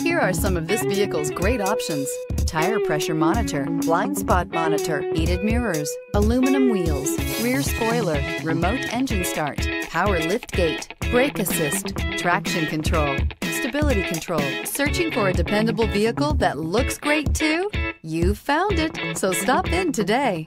Here are some of this vehicle's great options: tire pressure monitor, blind spot monitor, heated mirrors, aluminum wheels, rear spoiler, remote engine start, power lift gate, brake assist, traction control, stability control. Searching for a dependable vehicle that looks great too? You found it, so stop in today.